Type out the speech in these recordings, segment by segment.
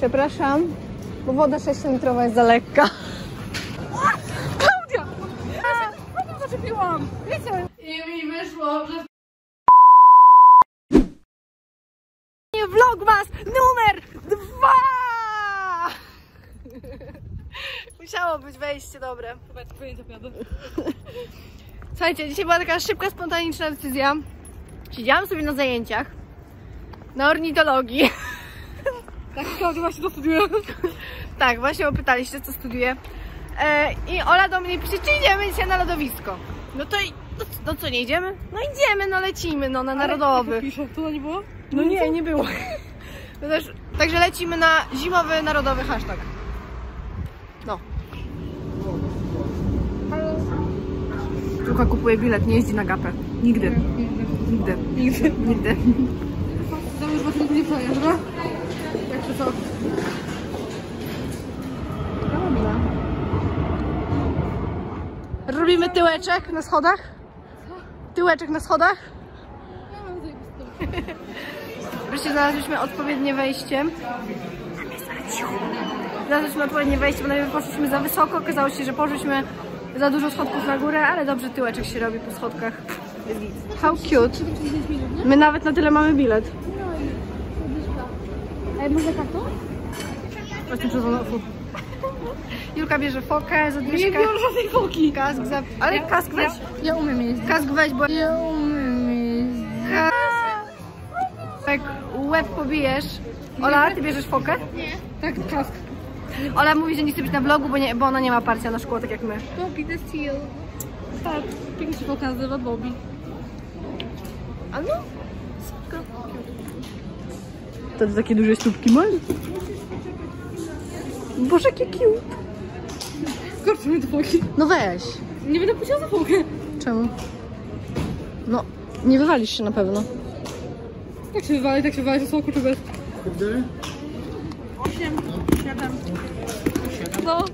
Przepraszam, bo woda 6-litrowa jest za lekka. Klaudia! Ja się to zaczepiłam, wiecie? I mi wyszło, że... Vlogmas numer 2! Musiało być wejście dobre. Chyba tylko nie zapiadę. Słuchajcie, dzisiaj była taka szybka, spontaniczna decyzja. Siedziałam sobie na zajęciach na ornitologii. Tak, Klaudia, właśnie to studiuję. Tak, właśnie opytaliście, co studiuję. I Ola do mnie pisze, czy idziemy dzisiaj na lodowisko. No to i, no co, nie idziemy? No idziemy, no lecimy, no na narodowy. Ale pisze, to nie było? No nie, nie było. No też, także lecimy na zimowy narodowy hashtag. No. Tylko kupuje bilet, nie jeździ na gapę. Nigdy. Nigdy. Nigdy. Nigdy. Załóż, bo ty nie przejeżdża. Jak to co? Robimy tyłeczek na schodach? Tyłeczek na schodach? Wreszcie znaleźliśmy odpowiednie wejście. Znaleźliśmy odpowiednie wejście, bo najpierw poszliśmy za wysoko. Okazało się, że poszliśmy za dużo schodków na górę, ale dobrze tyłeczek się robi po schodkach. How cute. My nawet na tyle mamy bilet. A może kartą? Właśnie przez onofu. Julka bierze fokę z Agnieszką. Nie biorę żadnej foki. Kask za... Ale kask weź. Ja umiem jeździć. Kask weź, bo... Ja umiem jeździć. Jak łeb pobijesz. Ola, ty bierzesz fokę? Nie. Tak, kask. Ola mówi, że nie chce być na vlogu, bo ona nie ma parcia na szkło, tak jak my. Bobby the Seal. Tak, pięknie foka nazywa Bobby. A no? To takie duże stópki masz? Boże, jakie cute. Skorczy mi do foki. No weź. Nie będę puściła za fokę. Czemu? No, nie wywalisz się na pewno. Jak się wywali, tak się wywali, to są kurczę bez. 8, 7. No.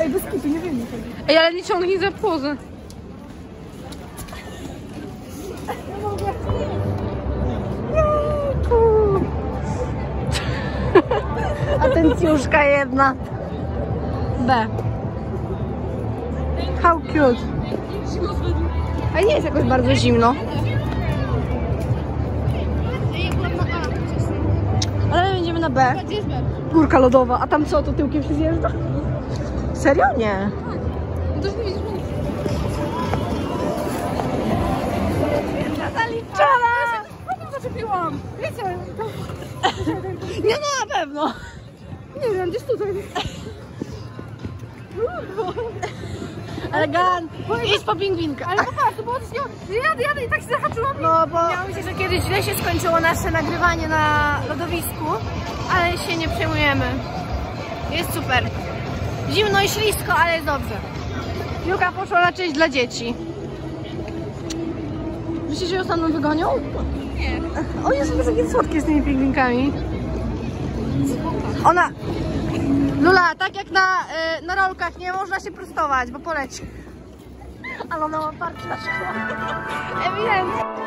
Ej, bez kitu, nie wiem. Ej, ale nie ciągnij za pozę. Atencjuszka jedna. B. How cute. A nie jest jakoś bardzo zimno. Ale będziemy na B. Górka lodowa, a tam co, to tyłkiem się zjeżdża? Serio? Nie. Zaliczona! Ja zaczepiłam, wiecie? Nie, no na pewno. Nie wiem, gdzieś tutaj. Elegan! Idź po pingwinkę. Ale popatrz, to było coś nie... Jadę i tak się zahaczyłam. No bo... Miało się, że kiedyś źle się skończyło nasze nagrywanie na lodowisku, ale się nie przejmujemy. Jest super. Zimno i ślisko, ale jest dobrze. Julka poszła na część dla dzieci. Myślisz, że ją samą wygonią? Nie. O Jezu, takie słodkie z tymi pingwinkami. Ona... Lula, tak jak na rolkach, nie można się prostować, bo poleci. Ale ona ma parki na szkło. Ewidentnie.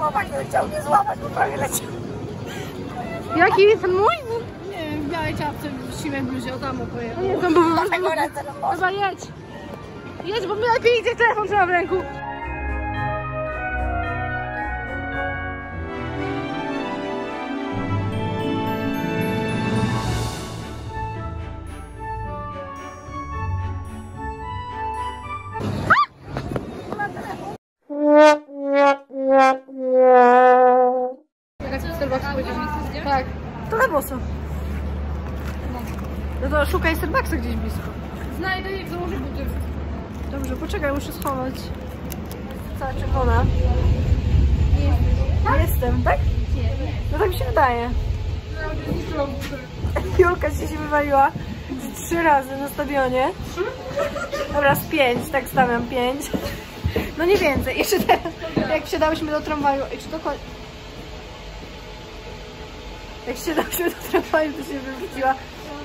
Łapać nie chciał, nie złapać, bo prawie leciał. Jaki jest ten mój? Nie, w białej czapce, w siwej bluzie, o tam opojemy. Nie, to było... Chyba jedź. Jedź, bo mi lepiej idzie, telefon trzeba w ręku. Tak, to na boso. No to szukaj Starbucksa gdzieś blisko. Znajdę i założę buty. Dobrze, poczekaj, muszę schować. Cała czerwona. Jestem, tak? No tak mi się wydaje. Julka dzisiaj się wywaliła 3 razy na stadionie. 3? Dobra, z 5, tak stawiam 5. No nie więcej. Jeszcze teraz, jak wsiadałyśmy do tramwaju, i czy to jak wsiadałyśmy do tramwaju, to się wywróciła.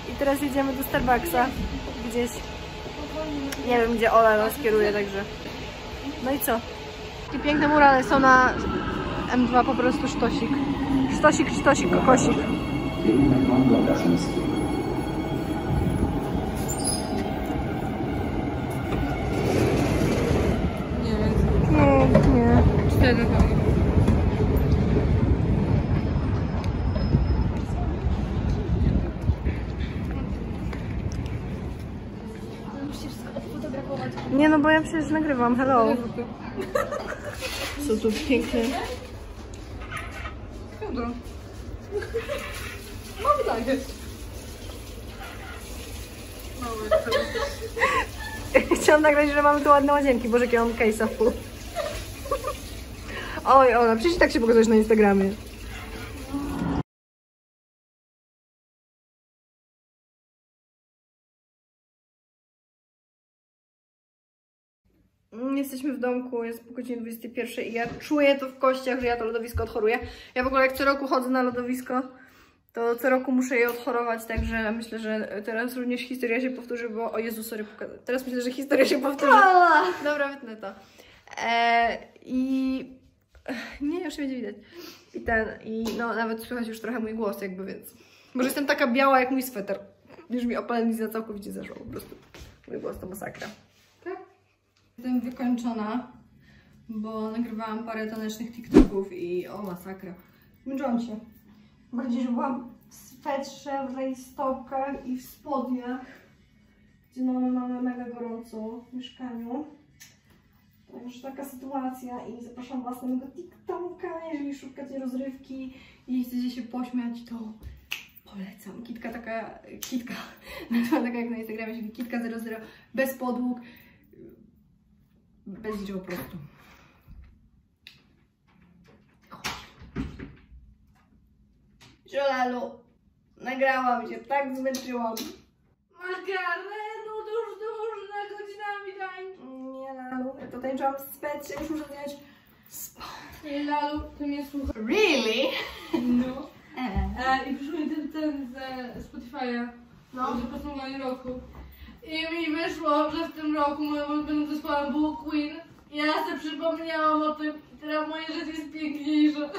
I teraz jedziemy do Starbucksa. Gdzieś. Nie wiem, gdzie Ola nas kieruje, także. No i co? Takie piękne murale są na M2, po prostu sztosik. Sztosik, sztosik, kokosik. Nie no, bo ja przecież nagrywam, hello. Są tu piękne. Chudo. Mam takie. Chciałam nagrać, że mamy tu ładne łazienki. Boże, jakie mam case'a full. Oj, Ola, przecież tak się pokazujesz na Instagramie. Jesteśmy w domku, jest po godzinie 21 i ja czuję to w kościach, że ja to lodowisko odchoruję. Ja w ogóle jak co roku chodzę na lodowisko, to co roku muszę je odchorować, także myślę, że teraz również historia się powtórzy, bo... O Jezu, sorry, teraz myślę, że historia się powtórzy. Dobra, wytnę to. I... Nie, już będzie widać. I no nawet słychać już trochę mój głos jakby, więc... Może jestem taka biała jak mój sweter. Już mi opalenizna całkowicie zeszła po prostu. Mój głos to masakra. Jestem wykończona, bo nagrywałam parę tanecznych TikToków i o masakra. Zmęczyłam się. Bardziej, że byłam w swetrze, w rajstopkach i w spodniach, gdzie mamy mega gorąco w mieszkaniu. Także taka sytuacja i zapraszam Was na mojego TikToka. Jeżeli szukacie rozrywki i chcecie się pośmiać, to polecam. Kitka, taka jak na Instagramie, czyli kitka00, bez podłóg. Bez niczego po prostu. Żolalu, nagrałam się, tak zmęczyłam. Makarenu, dużna godzinami tańczy. Nie, Lalu, ja to tańczyłam w specie, już muszę zjechać spać. Nie, Lalu, ty mnie słuchasz. Really? No. I przyszło mi ten ze Spotify'a. No. Ze podsumowania roku. I mi wyszło, że w tym roku moją ulubioną zespołem był Queen. Ja sobie przypomniałam o tym i teraz moje życie jest piękniejsze.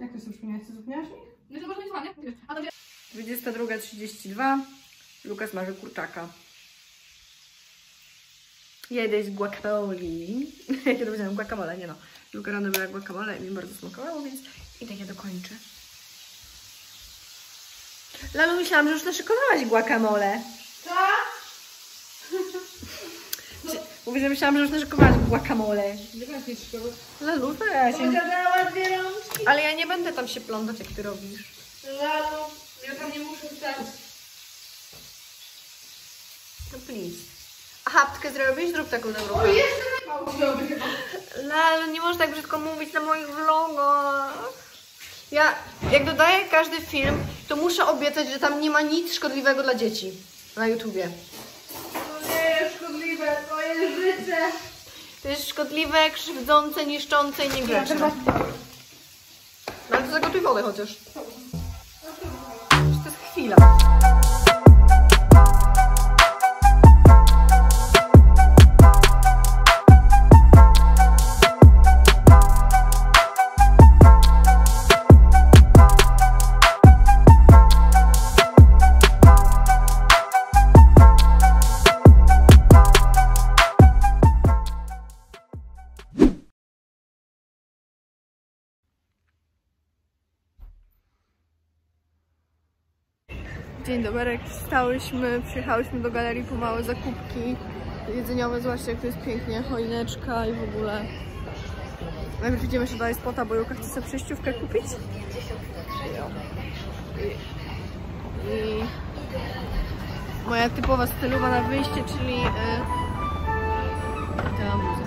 Jak to sobie przypomniałaś? Ty zapomniałaś mi? No to może nie słucham, nie? A to wie... 22:32. Lukas marzy kurczaka. Jedę z guacamoli. Ja to powiedziałam guacamole, nie no. Luka rano była guacamole i mi bardzo smakowało, więc i tak ja dokończę. Lalu, myślałam, że już naszykowałaś guacamole. Mówię, że myślałam, że już naszykowałaś guacamole. Lalu, weź. Ale ja nie będę tam się plądać, jak ty robisz. Lalu, ja tam nie muszę wstać. No please. A chaptkę zrobisz? Zrób taką dobrą. O, jestem! Lalu, nie możesz tak brzydko mówić na moich vlogach. Ja, jak dodaję każdy film, to muszę obiecać, że tam nie ma nic szkodliwego dla dzieci. Na YouTubie. To nie jest szkodliwe, to jest życie. To jest szkodliwe, krzywdzące, niszczące i niegrzeczne. No ale to zagotuj wodę chociaż. To jest chwila. Dzień dobry, wstałyśmy, przyjechałyśmy do galerii po małe zakupki jedzeniowe, zobaczcie jak to jest pięknie, choineczka i w ogóle. Najpierw idziemy się do iSpota, bo Juka chce sobie przejściówkę kupić. I moja typowa stylowa na wyjście, czyli ta muza.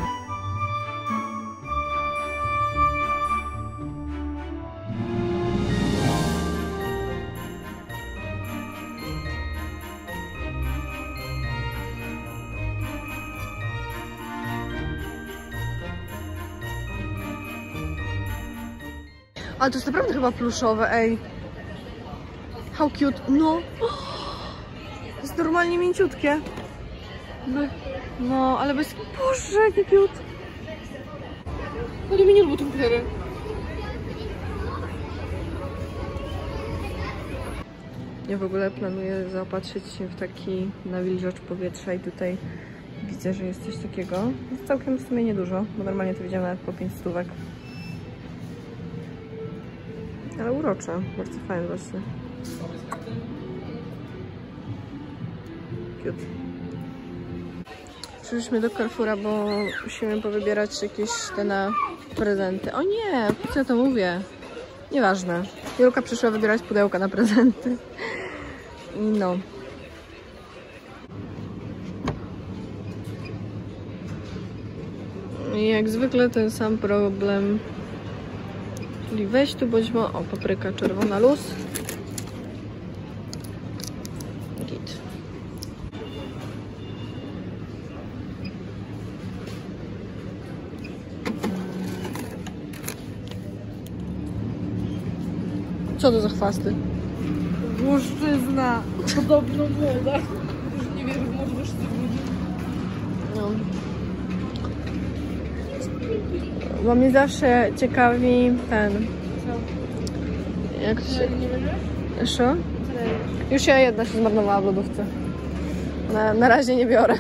Ale to jest naprawdę chyba pluszowe, ej. How cute. No. To jest normalnie mięciutkie. No, ale bez... Boże, jaki cute. Ale mi nie lubią tych ptery. Ja w ogóle planuję zaopatrzyć się w taki nawilżacz powietrza i tutaj widzę, że jest coś takiego. Jest całkiem w sumie niedużo, bo normalnie to widziałam nawet po 5 stówek. Ale urocze, bardzo fajne właśnie. Cute. Przyszliśmy do Carrefoura, bo musimy powybierać jakieś te na prezenty. O nie, co ja to mówię? Nieważne. Julka przyszła wybierać pudełka na prezenty. No. I jak zwykle ten sam problem. Czyli weź tu bądźmy. O, papryka czerwona, luz. Git. Co to za chwasty? Włoszczyzna. Podobno młoda. Już nie wierzę w młodych sztywnych. No. Bo mnie zawsze ciekawi ten... Co? Jak się... Nie bierzesz? Co? Już ja jedna się zmarnowała w lodówce. Na razie nie biorę.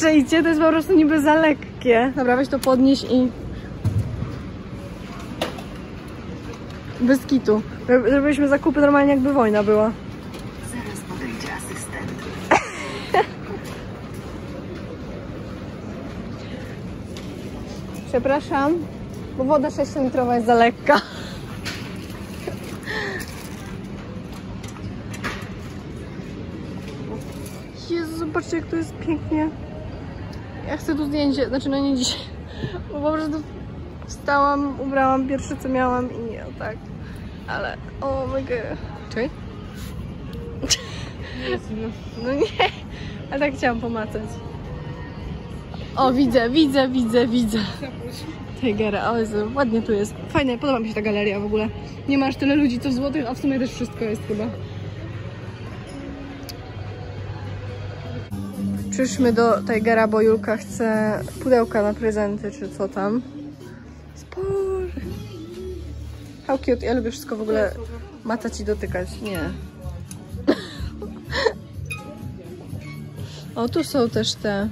Czajcie, to jest po prostu niby za lekkie. Dobra, weź to podnieś i... Bez kitu. Zrobiliśmy zakupy normalnie, jakby wojna była. Zaraz podejdzie asystent. Przepraszam, bo woda 6-litrowa jest za lekka. Jezu, zobaczcie, jak to jest pięknie. Ja chcę tu zdjęcie, znaczy no nie dzisiaj, bo po prostu wstałam, ubrałam pierwsze co miałam i nie, tak, ale o oh my god. Czy? No nie, ale tak chciałam pomacać. O, widzę. Hej, Gara, o Jezu, ładnie tu jest. Fajne, podoba mi się ta galeria w ogóle. Nie masz tyle ludzi, co w złotych, a w sumie też wszystko jest chyba. Przyszliśmy do Tigera, bo Julka chce pudełka na prezenty, czy co tam. Spójrz. How cute. Ja lubię wszystko w ogóle macać i dotykać. Nie. O, tu są też te.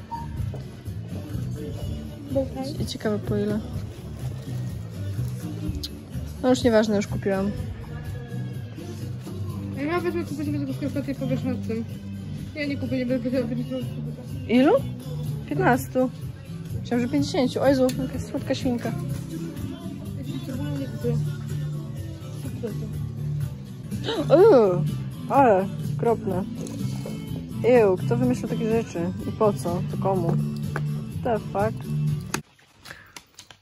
Ciekawe po ile. No już nieważne, już kupiłam. Ja wezmę tu coś tylko skorpety i powiesz nad tym. Ja nie kupię, nie będę powiedziała. Ilu? 15. Myślałam, że 50. O Jezu, jaka słodka świnka. Uuu, ale okropne. Ew, kto wymyślił takie rzeczy? I po co? To komu? The fuck?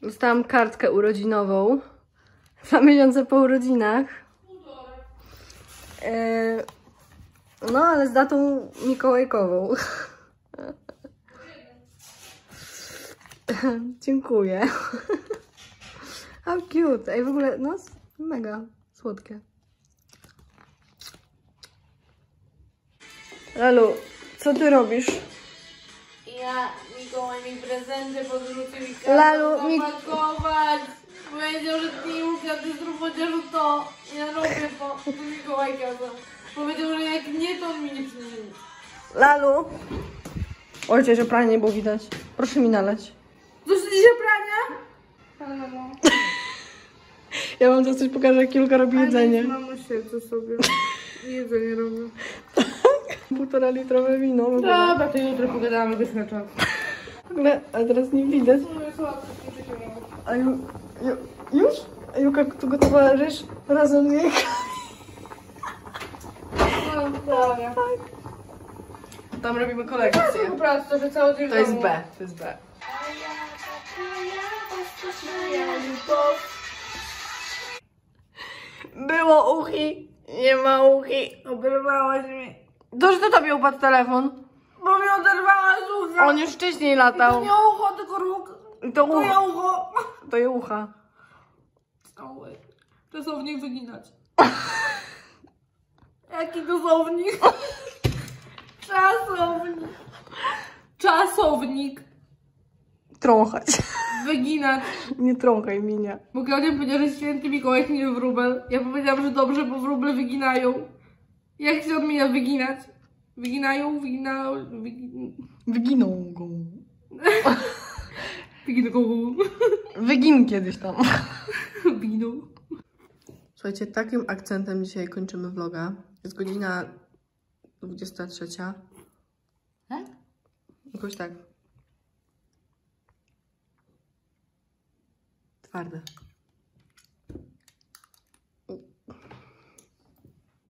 Dostałam kartkę urodzinową. 2 miesiące po urodzinach. No, ale z datą mikołajkową. Dziękuję. How cute. Ej, w ogóle, no, mega słodkie. Lalu, co ty robisz? Ja Mikołaj mi prezenty podrzucił i kazał zapakować. Powiedział, że ty nie mów, ja ty zrób chociażu to. Ja robię to. To Mikołaj kazał. Powiedział, że jak nie, to on mi nie przyniesie. Lalu! Ojciec, że pranie nie było widać. Proszę mi nalać. Doszli dzisiaj prania? Ale mamo. Ja wam teraz coś pokażę, jak Julka robi jedzenie. Ale mamo siedzę sobie. Jedzenie robię. 1,5-litrowe wino. Dobra, to jutro pogadamy, bez na czas. W ogóle, ale teraz nie widać. A już? A Julka tu gotowała ryż razem z jajkami. Tak. Tam robimy kolekcję. Po prostu, że cały dzień. To jest B, to jest B. Było uchi. Nie ma uchi. Oberwałaś mi. Dobrze, to tobie upadł telefon. Bo mi oderwałaś ucha. On już wcześniej latał. I to nie ucho, tylko róg. To ucho. Ucho. To je ucha. Cały. Czasownik wyginać. Jaki czasownik? Czasownik. Czasownik. Trąchać. Wyginać. Nie trąchaj minia. Bo Klaudia powiedziała, że święty Mikołaj nie wróbel. Ja powiedziałam, że dobrze, bo wróble wyginają. Jak się odmienia wyginać? Wyginają, wyginą go. Wyginą go. Wygin kiedyś tam. Wyginą. Słuchajcie, takim akcentem dzisiaj kończymy vloga. Jest godzina 23. Tak? Jakoś tak. Twarde.